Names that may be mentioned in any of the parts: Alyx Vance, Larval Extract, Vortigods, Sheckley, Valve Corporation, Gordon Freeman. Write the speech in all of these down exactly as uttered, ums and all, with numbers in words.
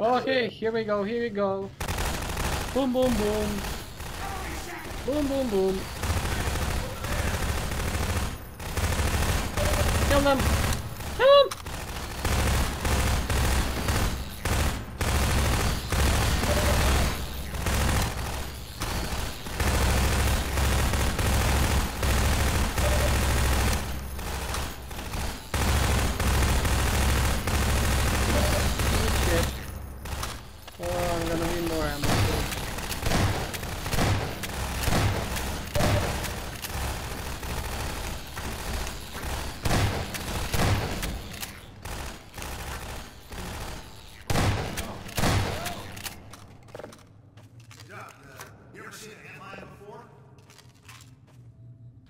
Okay, here we go, here we go. Boom, boom, boom. Boom, boom, boom. Kill them. Kill them.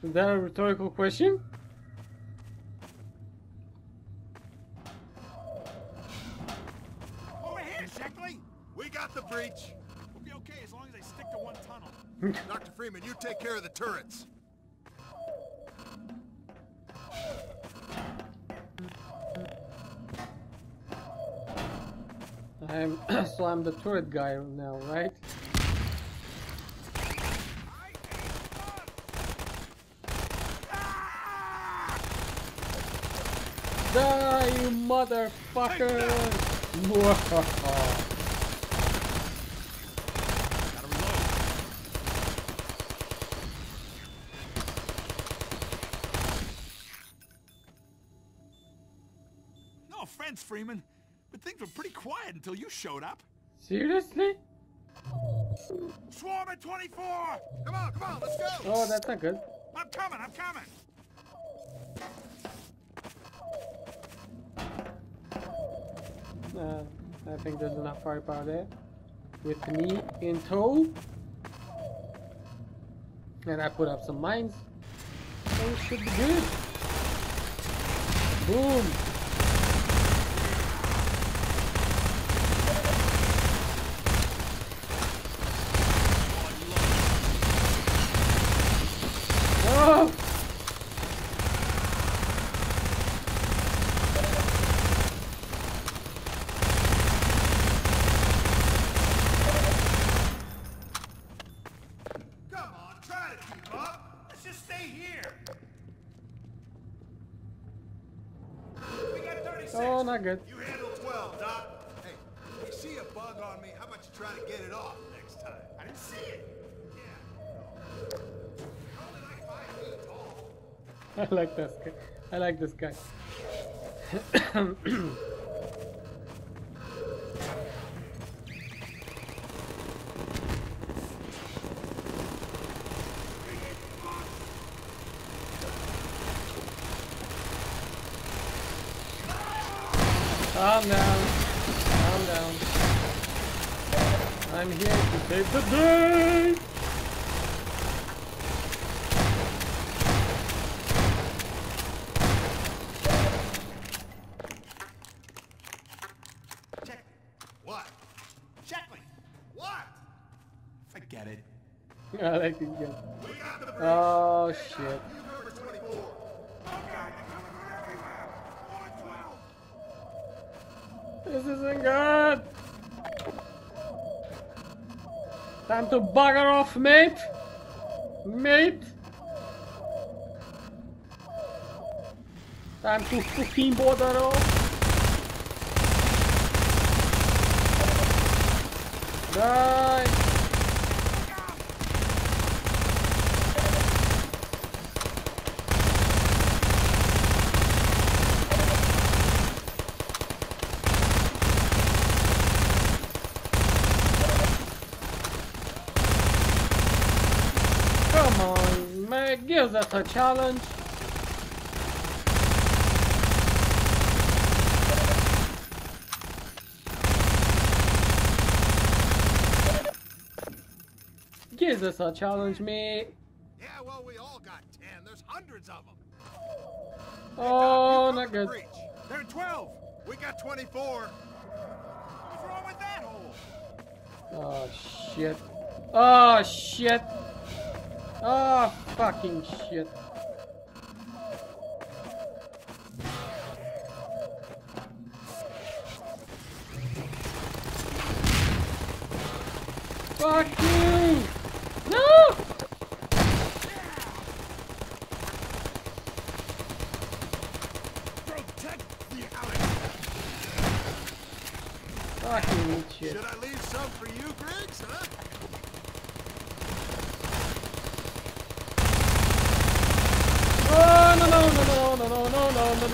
Is that a rhetorical question? Over here, Sheckley! We got the breach! We'll be okay as long as they stick to one tunnel. Doctor Freeman, you take care of the turrets. I'm so I'm the turret guy now, right? Die, you motherfucker! No offense, Freeman, but things were pretty quiet until you showed up. Seriously? Swarm at twenty-four! Come on, come on, let's go! Oh, that's not good. I'm coming, I'm coming! Uh, I think there's enough firepower there. With me in tow. And I put up some mines. So it should be good. Boom. Oh! Oh, not good. You handle twelve, Doc. Hey, if you see a bug on me, how about you try to get it off next time? I didn't see it. Yeah. Only like five feet tall. I like this guy. I like this guy. Calm down, calm down. I'm here to save the day! Check. What? Sheckley! What? Forget it. I like this guy. Oh, shit. This isn't good! Time to bugger off, mate! Mate! Time to fucking bugger off! Die! Gives us a challenge. Gives us a challenge, mate. Yeah, well, we all got ten. There's hundreds of them. Oh, not good. They're twelve. We got twenty-four. What's wrong with that hole? Oh shit. Oh shit. Oh, fucking shit. Fuck you! No! Protect the Alyx. Fucking shit. Should I leave some for you, Griggs, huh? No, no, no, no, no, no, no, no, no,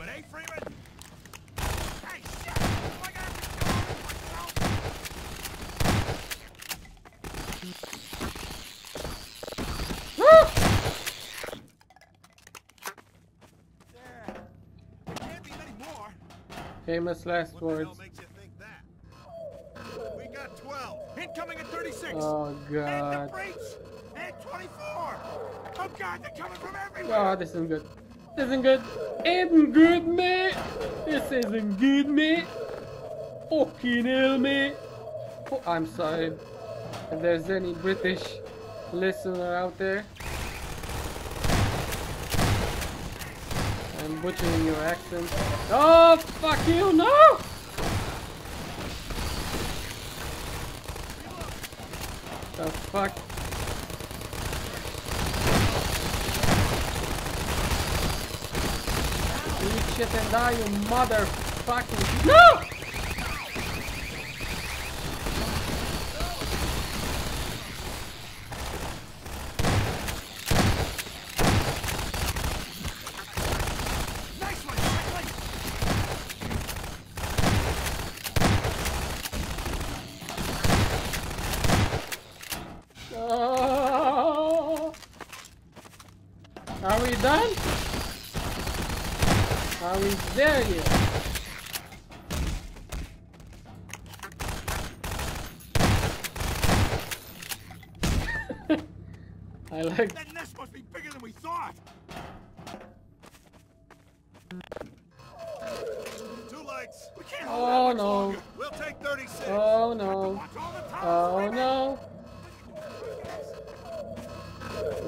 it, eh, Freeman? Hey, shit! Oh my God, there can't be many more. Famous last words. What the hell makes you think that? We got twelve. Incoming at thirty-six. Oh God. And the breach. And twenty-four. Oh God, they're coming from everywhere. Oh, this isn't good. This isn't good. Isn't good, mate. This isn't good, mate. Fucking hell, mate. Oh, I'm sorry. If there's any British listener out there, I'm butchering your accent. Oh, fuck you, no! The fuck? And die, you motherfucking no! Oh. Are we done? Are we there yet? I like that nest must be bigger than we thought. Two legs. We can't hold that much longer. We'll take thirty-six. Oh no. Oh no.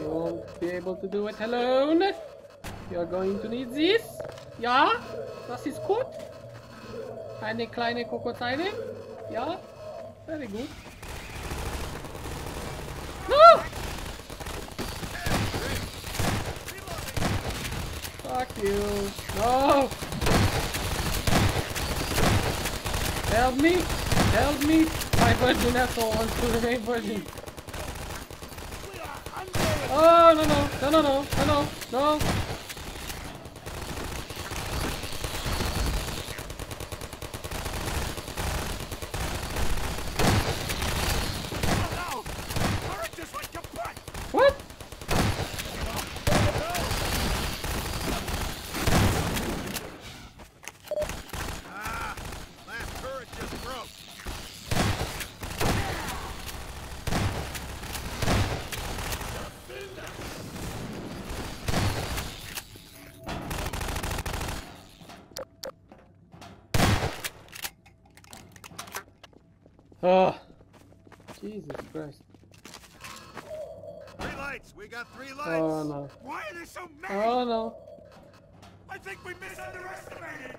You won't be able to do it alone. You're going to need this. Ja, das ist gut. Eine kleine Krokozeile. Ja, very good. No! Fuck you. No! Help me! Help me! My virgin asshole wants to remain virgin. Oh, no, no, no, no, no, no, no, no. Oh, Jesus Christ. Three lights, we got three lights. Oh no. Why are there so many? Oh no. I think we misunderestimated.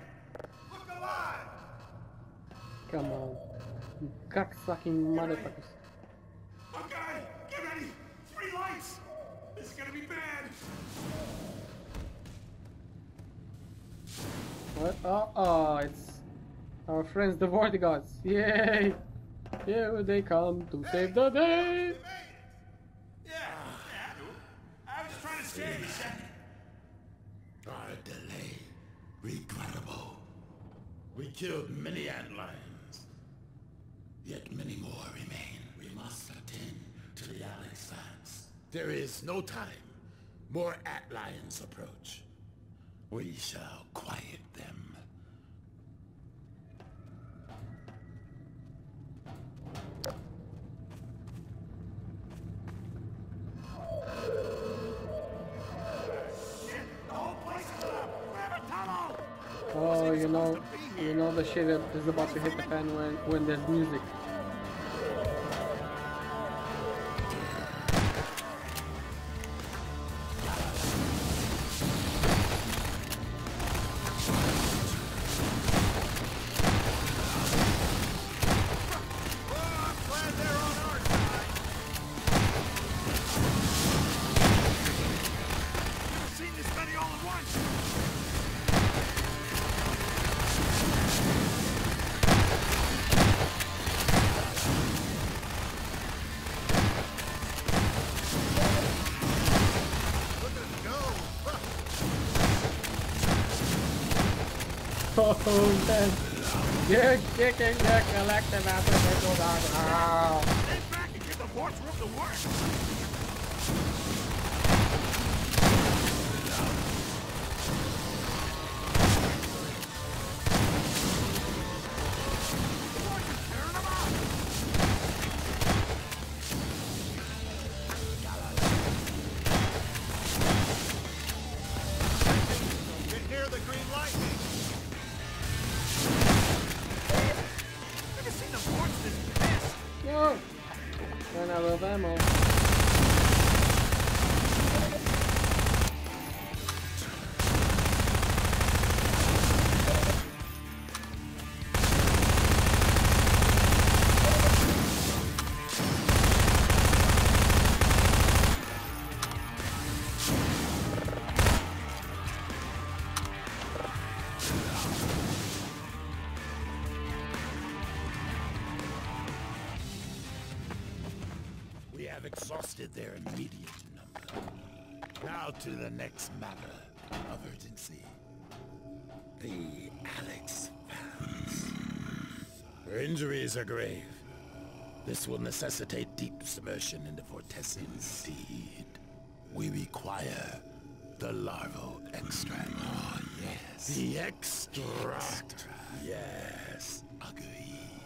Look alive. Come on. You cock-sucking motherfuckers. Okay, get ready. Three lights. This is gonna be bad. What? Oh, oh, it's our friends, the Vortigods. Yay! Here they come to hey, save the day! Made it. Yeah, yeah, I knew. I was just trying to save a second. Our delay, regrettable. We killed many antlions, yet many more remain. We must attend to the Alyx Vance. There is no time. More antlions approach. We shall quiet them. Oh, you know, you know the shit that is about to hit the fan when, when there's music. Oh, man. You're kicking your collective after this one on. Ow. Get back and get the force room to work. Exhausted their immediate number. Now to the next matter of urgency. The Alyx Vance. Her injuries are grave. This will necessitate deep submersion in the Vortessian seed. We require the larval extract. Oh, yes. The extract. Yes. Agreed.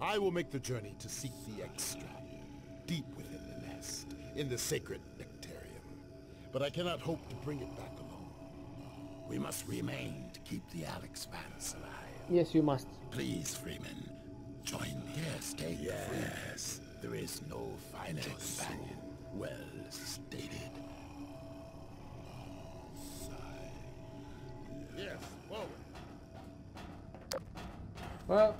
I will make the journey to seek the extract. Deep within the nest, in the sacred nectarium. But I cannot hope to bring it back alone. We must remain to keep the Alyx Vance alive. Yes, you must. Please, Freeman, join me. Yes, take yes. The there is no finer companion. So well stated. Yes, forward. Well,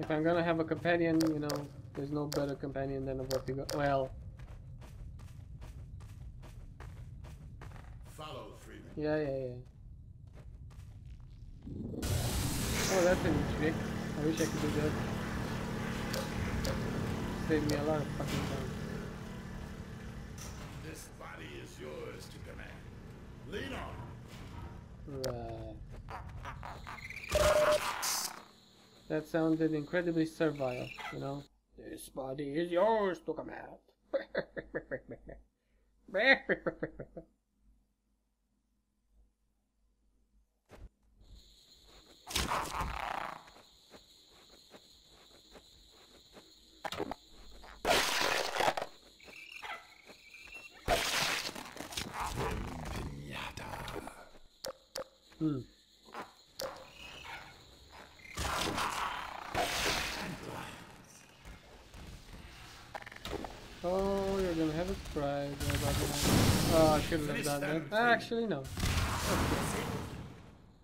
if I'm gonna have a companion, you know, there's no better companion than a Vortigods. Well, follow Freeman. Yeah, yeah, yeah. Oh, that's a new trick. I wish I could do that. Saved me a lot of fucking time. This body is yours to command. Lean on. Right. That sounded incredibly servile, you know. This body is yours to come out. Hmm. Oh, you're gonna have a surprise about that. Oh, I shouldn't have done that. Ah, actually, no.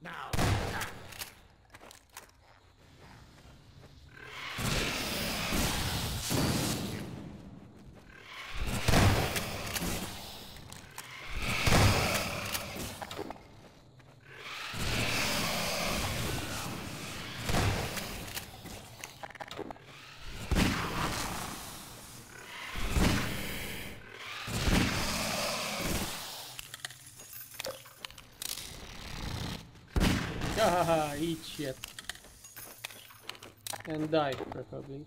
Now. Haha, eat shit. And die, preferably.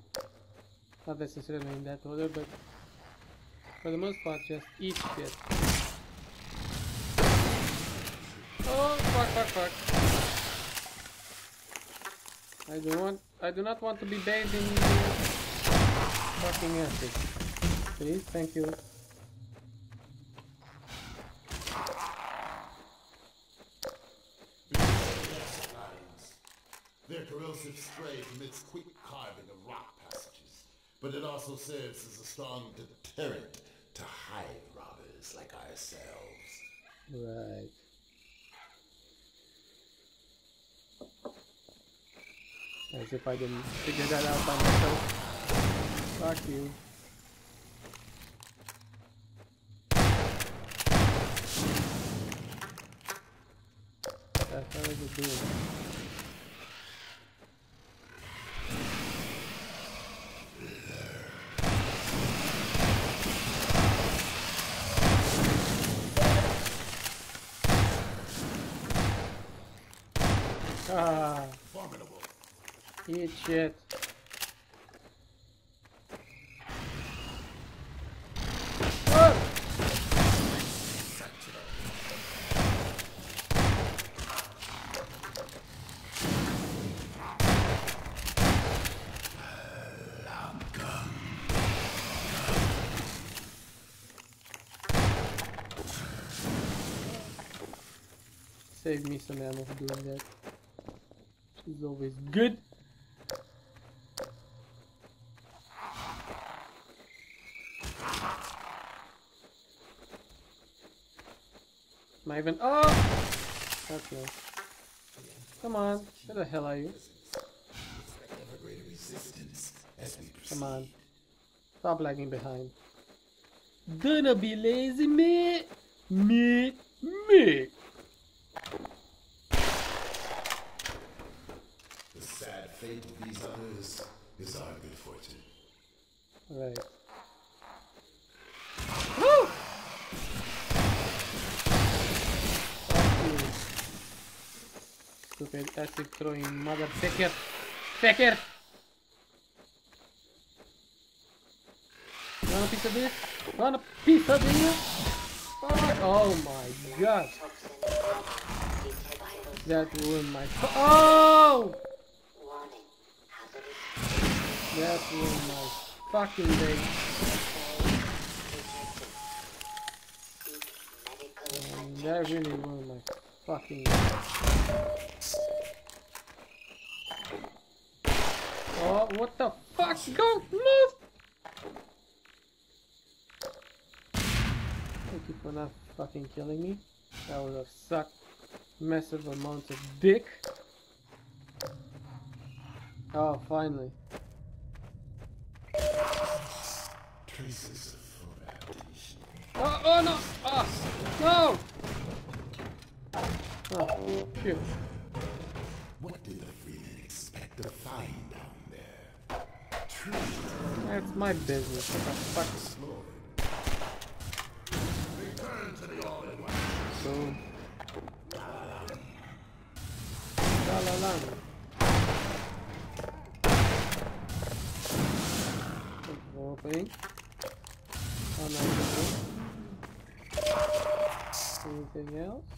Not necessarily in that order, but for the most part, just eat shit. Oh, fuck, fuck, fuck. I do want, I do not want to be bathed in fucking acid. Please, thank you. Spray permits quick carving of rock passages, but it also serves as a strong deterrent to hide robbers like ourselves. Right. As if I didn't figure that out by myself. Fuck you. That's how is it doing? Idiot. Save me some ammo for doing that. She's always good. Am I even? Oh! Okay. Come on. Where the hell are you? Come on. Stop lagging behind. Gonna be lazy, me, me, me. Fate of these others is our good fortune. Right. Woo! Stupid acid throwing mother picker. Picker! You want a piece of this? You want a piece of this? Oh, oh my god. That ruined my. Oh! That ruined my fucking day. Um, that really ruined my fucking day. Oh, what the fuck? Go! Move! Thank you for not fucking killing me. That would have sucked. Massive amounts of dick. Oh, finally. Traces of oh, oh no! Oh, no! Oh, phew. What did the Freeman expect to find down there? That's my business. What the fuck? Boom. La la la. Opening. Oh, nice. Anything else?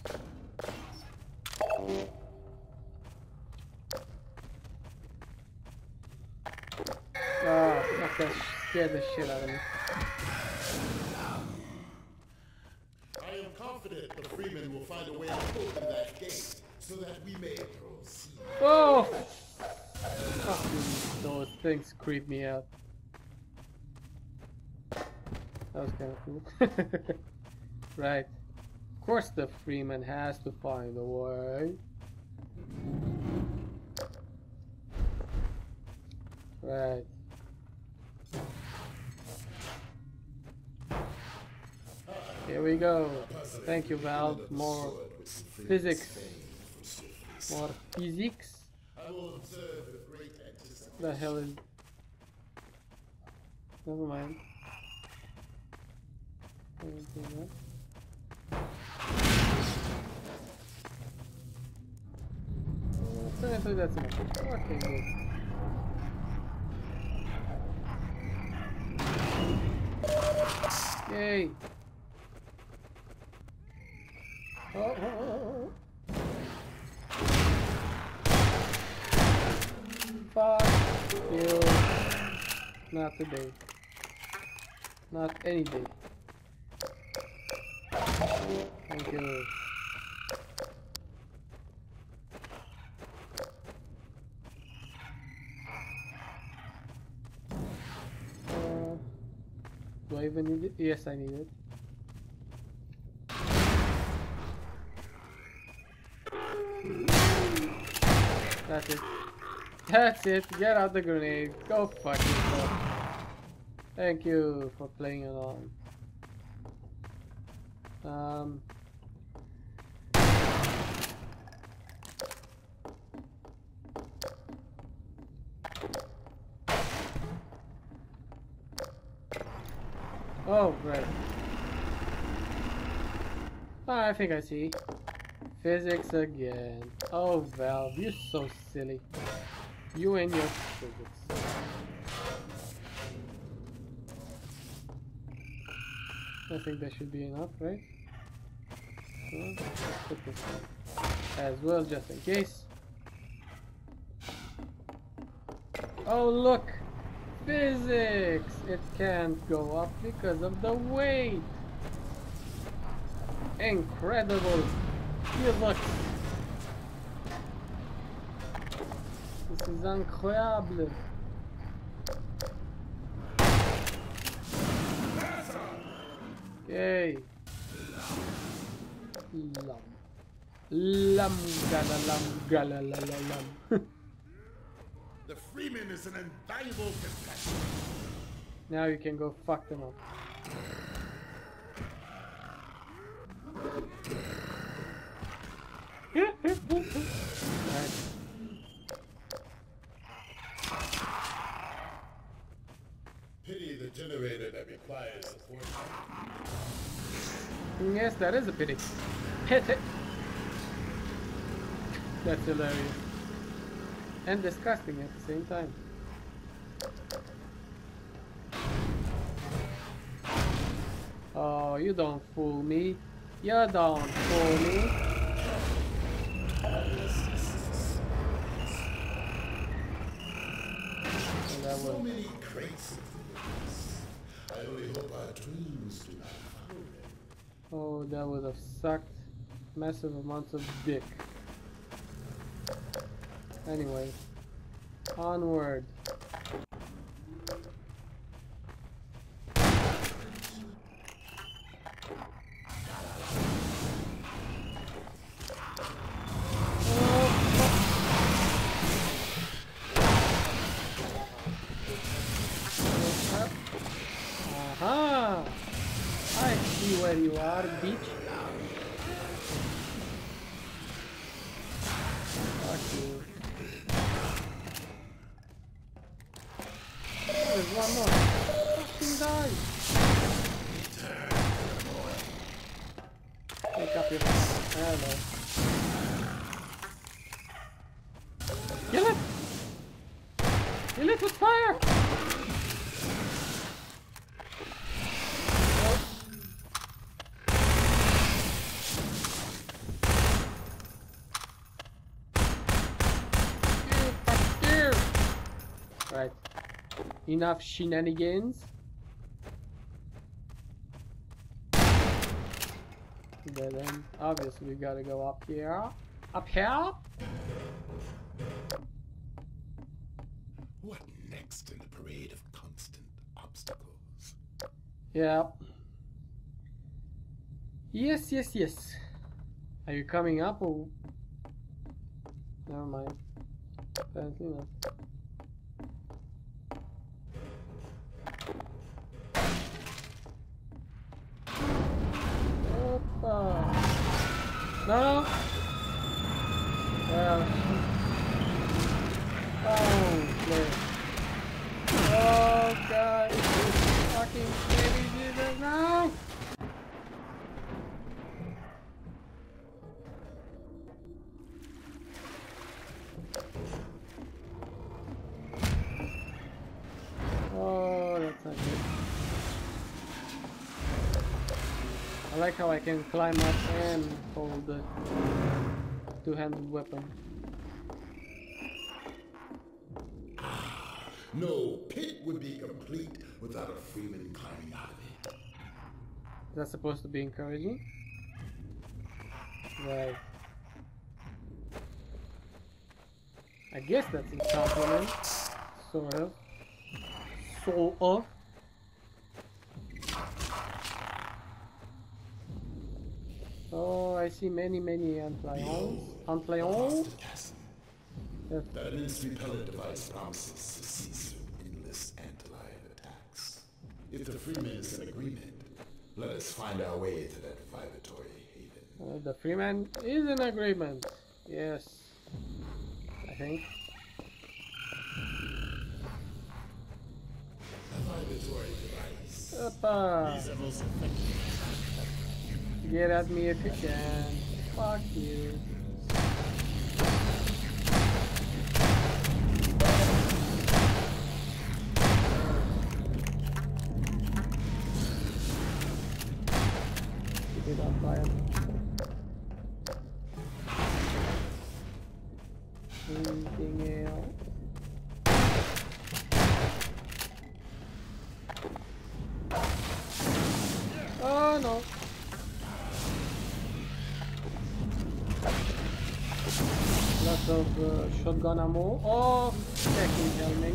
Ah, fuck, that scared the shit out of me. I am confident the Freeman will find a way out of that gate so that we may proceed. Oh! Fucking those things creep me out. That was kind of cool. Right. Of course the Freeman has to find a way. Right. Here we go. Thank you, Val. More physics. More physics. The hell is... Never mind. Essentially that's enough. Okay, good. Yay! Oh, oh, oh, oh. Fuck you. Not today. Not any day. Thank you. Uh, do I even need it? Yes, I need it. That's it. That's it. Get out the grenade. Go fuck yourself. Thank you for playing along. Um. Oh, right. Oh, I think I see. Physics again. Oh, Valve, you're so silly. You and your physics. I think that should be enough, right? So, put this as well, just in case. Oh look! Physics! It can't go up because of the weight! Incredible! You look! This is incredible! Yay! Lum. Lum gala lum gala la la lum. The Freeman is an invaluable companion. Now you can go fuck them up. Nice. Pity the generator that requires support. Yes, that is a pity. Pity. That's hilarious. And disgusting at the same time. Oh, you don't fool me. You don't fool me. So many crazy things. I only hope our dreams do not follow them. Oh, that would have sucked massive amounts of dick. Anyway, onward. Aha! I see where you are, bitch. One more. Fucking die. Pick up your ammo. Kill it! Kill it with fire! Right. Enough shenanigans. But then obviously we gotta go up here. Up here? What next in the parade of constant obstacles? Yeah. Yes, yes, yes. Are you coming up or never mind. Apparently not. No. Well. Oh, man. Oh, God. This fucking baby did it now. Oh, that's not good. I like how I can climb up and hold the two-handed weapon. Ah, no pit would be complete without a Freeman climbing out of it. Is that supposed to be encouraging? Right. I guess that's a compliment. Sort of. Sort of. Oh, I see many, many antlions. Antlions? Yes. That is repellent device promises to cease endless antlion attacks. If the Freeman is in agreement, let us find our way to that vibratory haven. Uh, the Freeman is in agreement. Yes. I think. A vibratory device. Opa. These are most effective. Get at me if you can. Fuck you. is on fire. Anything else? Oh no. Lots of uh, shotgun ammo. Oh, second helmet.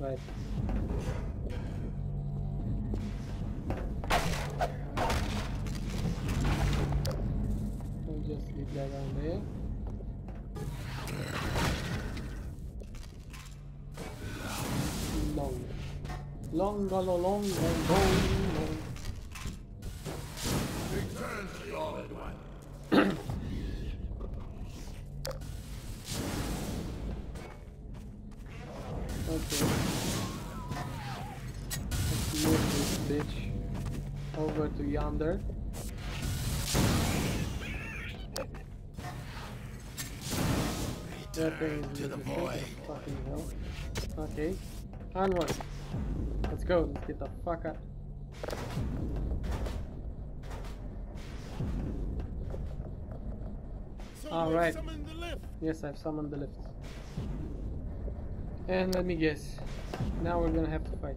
Right. We'll just leave that on there. Long. Long, long, long, long, long. Return to the orbit one. Okay. Let's move this bitch over to yonder. Return to the void. Fucking hell. Okay. Onward. Let's go. Let's get the fuck up. Alright. Yes, I've summoned the lift. And let me guess, now we're gonna have to fight.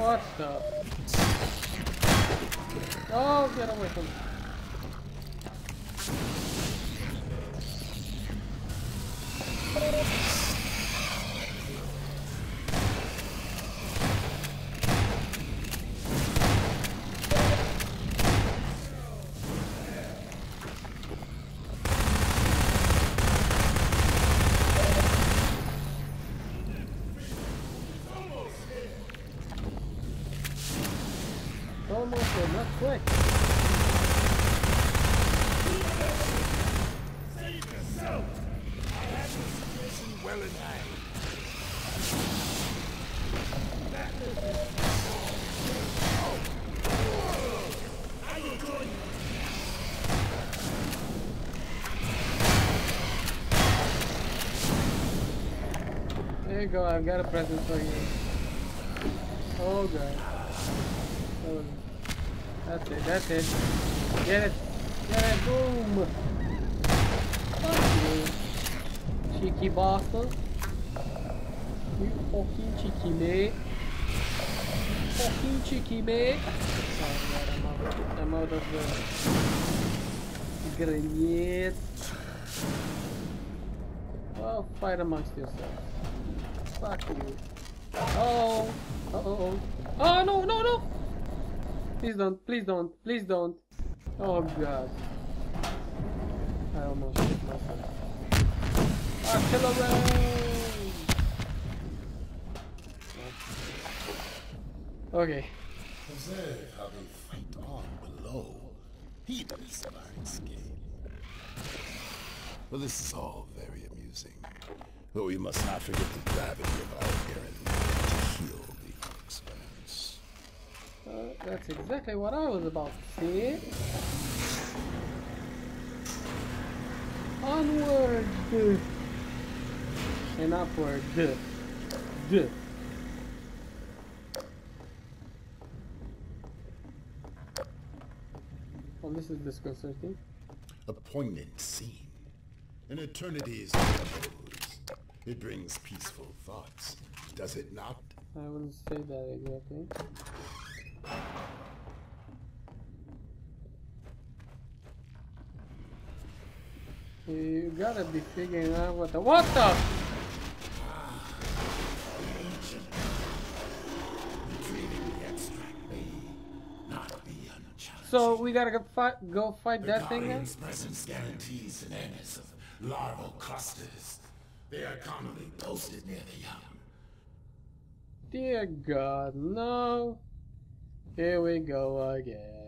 What the? Oh, get away from me. There you go, I've got a present for you. Oh god. Oh. That's it, that's it. Get it! Get it! Boom! Fuck you. Cheeky bastard. You fucking cheeky mate. Fucking cheeky mate. Oh god, I'm out of the grenades. Oh, fight amongst yourselves. Fuck you. Oh, uh oh, oh, oh no, no, no! Please don't, please don't, please don't. Oh god. I almost hit myself. Artillery! Okay. Observe how they fight on below. Heedless of our escape. Well, this is all very amusing. But we must not forget the gravity of our errand to heal the Alyx Vance. Uh, that's exactly what I was about to say. Onward! And upward. Duh. Well, this is disconcerting. A poignant scene. An eternity is it brings peaceful thoughts, does it not? I wouldn't say that exactly. You gotta be figuring out what the what the So we gotta go fight, go fight the that thing. Then? Presence guarantees an N S of larval clusters. They are commonly posted near the young. Dear God, no! Here we go again.